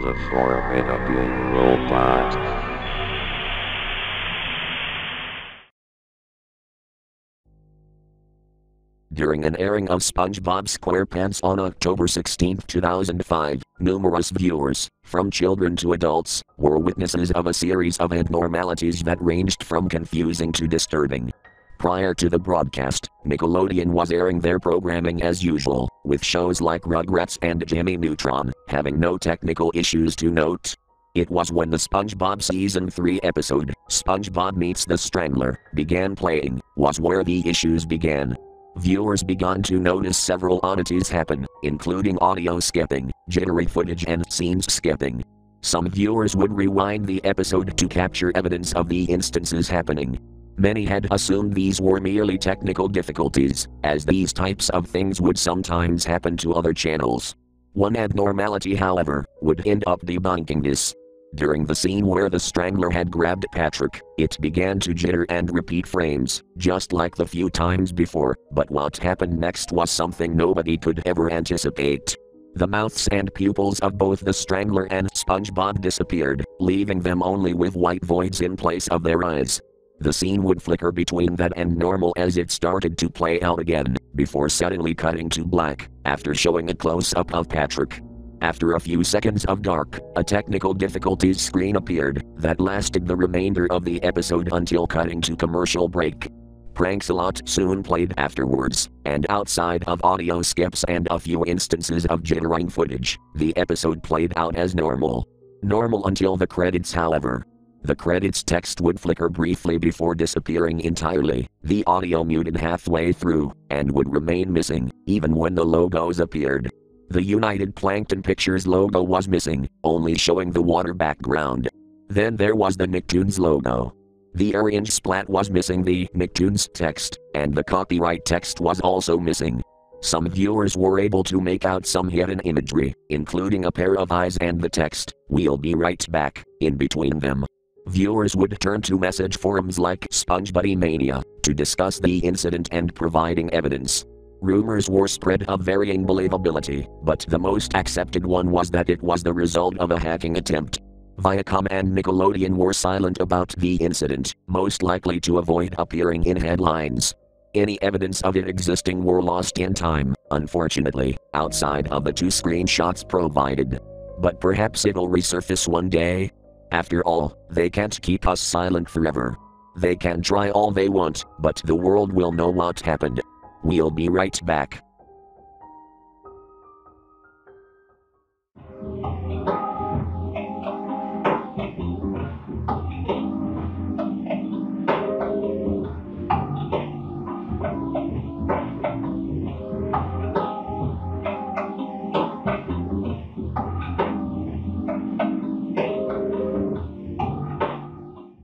The Formidable Robot. During an airing of SpongeBob SquarePants on October 16, 2005, numerous viewers, from children to adults, were witnesses of a series of abnormalities that ranged from confusing to disturbing. Prior to the broadcast, Nickelodeon was airing their programming as usual, with shows like Rugrats and Jimmy Neutron having no technical issues to note. It was when the SpongeBob Season 3 episode, SpongeBob Meets the Strangler, began playing, was where the issues began. Viewers began to notice several oddities happen, including audio skipping, jittery footage and scenes skipping. Some viewers would rewind the episode to capture evidence of the instances happening. Many had assumed these were merely technical difficulties, as these types of things would sometimes happen to other channels. One abnormality, however, would end up debunking this. During the scene where the Strangler had grabbed Patrick, it began to jitter and repeat frames, just like the few times before, but what happened next was something nobody could ever anticipate. The mouths and pupils of both the Strangler and SpongeBob disappeared, leaving them only with white voids in place of their eyes. The scene would flicker between that and normal as it started to play out again, before suddenly cutting to black, after showing a close-up of Patrick. After a few seconds of dark, a technical difficulties screen appeared, that lasted the remainder of the episode until cutting to commercial break. Pranks-a-lot soon played afterwards, and outside of audio skips and a few instances of jittering footage, the episode played out as normal. Normal until the credits, however. The credits text would flicker briefly before disappearing entirely, the audio muted halfway through, and would remain missing, even when the logos appeared. The United Plankton Pictures logo was missing, only showing the water background. Then there was the Nicktoons logo. The orange splat was missing the Nicktoons text, and the copyright text was also missing. Some viewers were able to make out some hidden imagery, including a pair of eyes and the text, "We'll be right back," in between them. Viewers would turn to message forums like SpongeBuddy Mania to discuss the incident and providing evidence. Rumors were spread of varying believability, but the most accepted one was that it was the result of a hacking attempt. Viacom and Nickelodeon were silent about the incident, most likely to avoid appearing in headlines. Any evidence of it existing were lost in time, unfortunately, outside of the two screenshots provided. But perhaps it'll resurface one day? After all, they can't keep us silent forever. They can try all they want, but the world will know what happened. We'll be right back.